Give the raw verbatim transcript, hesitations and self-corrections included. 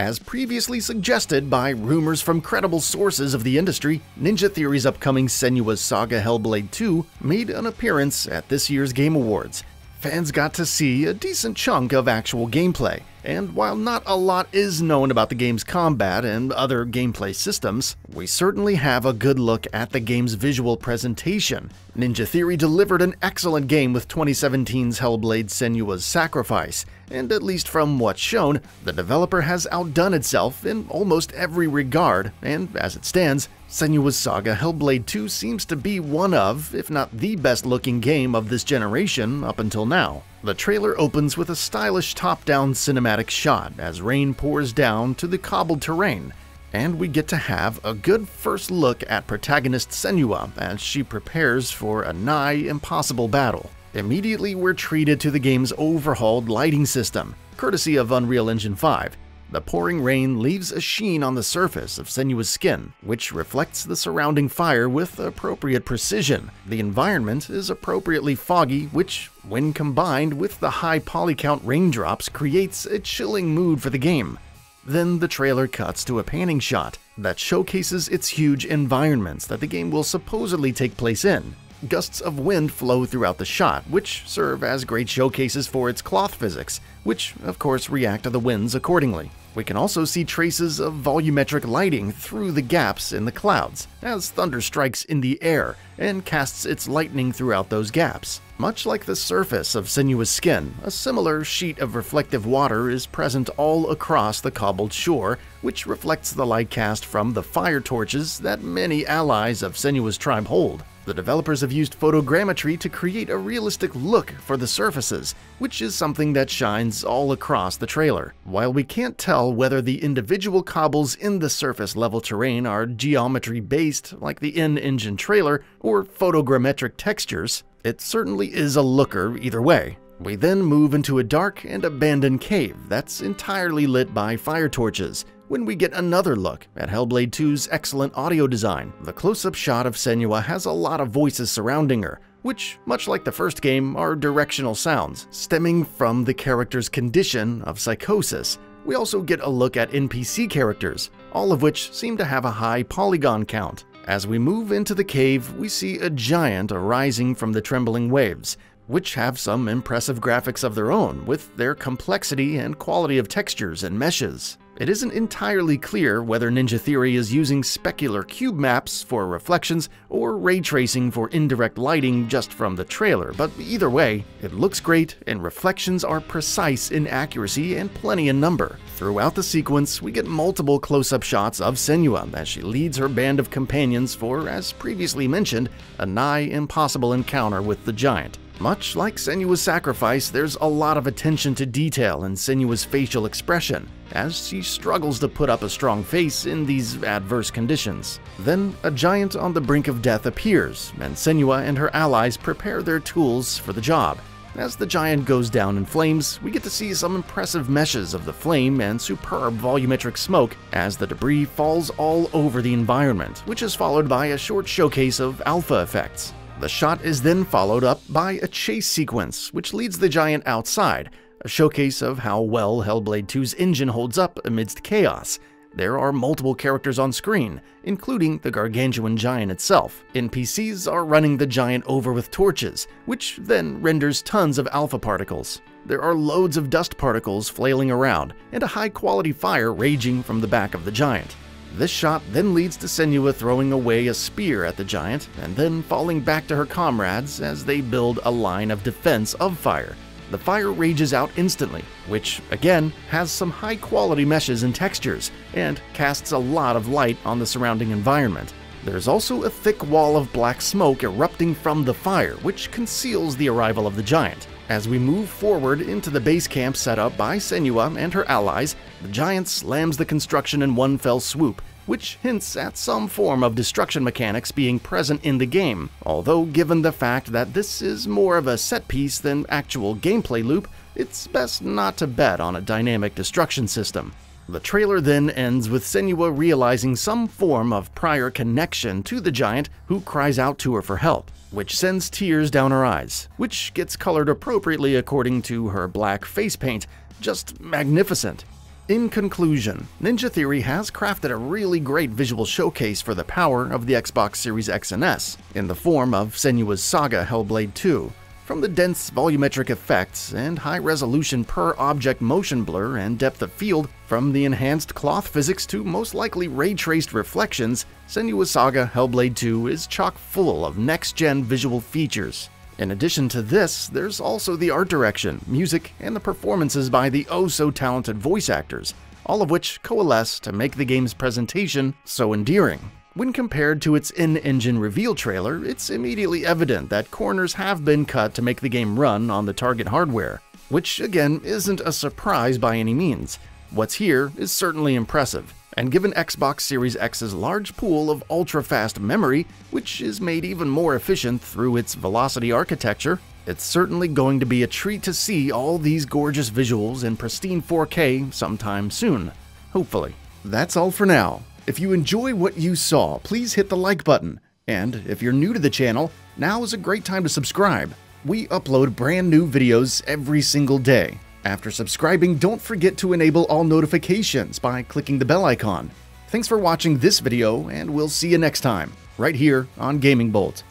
As previously suggested by rumors from credible sources of the industry, Ninja Theory's upcoming Senua's Saga: Hellblade two made an appearance at this year's Game Awards. Fans got to see a decent chunk of actual gameplay, and while not a lot is known about the game's combat and other gameplay systems, we certainly have a good look at the game's visual presentation. Ninja Theory delivered an excellent game with twenty seventeen's Hellblade: Senua's Sacrifice, and at least from what's shown, the developer has outdone itself in almost every regard, and as it stands, Senua's Saga: Hellblade two seems to be one of, if not the best-looking game of this generation up until now. The trailer opens with a stylish top-down cinematic shot as rain pours down to the cobbled terrain, and we get to have a good first look at protagonist Senua as she prepares for a nigh-impossible battle. Immediately, we're treated to the game's overhauled lighting system, courtesy of Unreal Engine five. The pouring rain leaves a sheen on the surface of Senua's skin, which reflects the surrounding fire with appropriate precision. The environment is appropriately foggy, which, when combined with the high polycount raindrops, creates a chilling mood for the game. Then the trailer cuts to a panning shot that showcases its huge environments that the game will supposedly take place in. Gusts of wind flow throughout the shot, which serve as great showcases for its cloth physics, which of course react to the winds accordingly. We can also see traces of volumetric lighting through the gaps in the clouds, as thunder strikes in the air and casts its lightning throughout those gaps. Much like the surface of Senua's skin, a similar sheet of reflective water is present all across the cobbled shore, which reflects the light cast from the fire torches that many allies of Senua's tribe hold. The developers have used photogrammetry to create a realistic look for the surfaces, which is something that shines all across the trailer. While we can't tell whether the individual cobbles in the surface-level terrain are geometry-based, like the in-engine trailer, or photogrammetric textures, it certainly is a looker either way. We then move into a dark and abandoned cave that's entirely lit by fire torches, when we get another look at Hellblade two's excellent audio design. The close-up shot of Senua has a lot of voices surrounding her, which, much like the first game, are directional sounds, stemming from the character's condition of psychosis. We also get a look at N P C characters, all of which seem to have a high polygon count. As we move into the cave, we see a giant arising from the trembling waves, which have some impressive graphics of their own with their complexity and quality of textures and meshes. It isn't entirely clear whether Ninja Theory is using specular cube maps for reflections or ray tracing for indirect lighting just from the trailer, but either way, it looks great and reflections are precise in accuracy and plenty in number. Throughout the sequence, we get multiple close-up shots of Senua as she leads her band of companions for, as previously mentioned, a nigh-impossible encounter with the giant. Much like Senua's Sacrifice, there's a lot of attention to detail in Senua's facial expression, as she struggles to put up a strong face in these adverse conditions. Then, a giant on the brink of death appears, and Senua and her allies prepare their tools for the job. As the giant goes down in flames, we get to see some impressive meshes of the flame and superb volumetric smoke as the debris falls all over the environment, which is followed by a short showcase of alpha effects. The shot is then followed up by a chase sequence, which leads the giant outside, a showcase of how well Hellblade two's engine holds up amidst chaos. There are multiple characters on screen, including the gargantuan giant itself. N P Cs are running the giant over with torches, which then renders tons of alpha particles. There are loads of dust particles flailing around, and a high-quality fire raging from the back of the giant. This shot then leads to Senua throwing away a spear at the giant, and then falling back to her comrades as they build a line of defense of fire. The fire rages out instantly, which, again, has some high-quality meshes and textures, and casts a lot of light on the surrounding environment. There's also a thick wall of black smoke erupting from the fire, which conceals the arrival of the giant. As we move forward into the base camp set up by Senua and her allies, the giant slams the construction in one fell swoop, which hints at some form of destruction mechanics being present in the game, although given the fact that this is more of a set piece than actual gameplay loop, it's best not to bet on a dynamic destruction system. The trailer then ends with Senua realizing some form of prior connection to the giant, who cries out to her for help, which sends tears down her eyes, which gets colored appropriately according to her black face paint. Just magnificent. In conclusion, Ninja Theory has crafted a really great visual showcase for the power of the Xbox Series X and S, in the form of Senua's Saga: Hellblade two. From the dense volumetric effects and high-resolution per-object motion blur and depth of field, from the enhanced cloth physics to most likely ray-traced reflections, Senua's Saga: Hellblade two is chock-full of next-gen visual features. In addition to this, there's also the art direction, music, and the performances by the oh-so-talented voice actors, all of which coalesce to make the game's presentation so endearing. When compared to its in-engine reveal trailer, it's immediately evident that corners have been cut to make the game run on the target hardware, which again isn't a surprise by any means. What's here is certainly impressive, and given Xbox Series X's large pool of ultra-fast memory, which is made even more efficient through its velocity architecture, it's certainly going to be a treat to see all these gorgeous visuals in pristine four K sometime soon, hopefully. That's all for now. If you enjoy what you saw, please hit the like button, and if you're new to the channel, now is a great time to subscribe. We upload brand new videos every single day. After subscribing, don't forget to enable all notifications by clicking the bell icon. Thanks for watching this video, and we'll see you next time, right here on GamingBolt.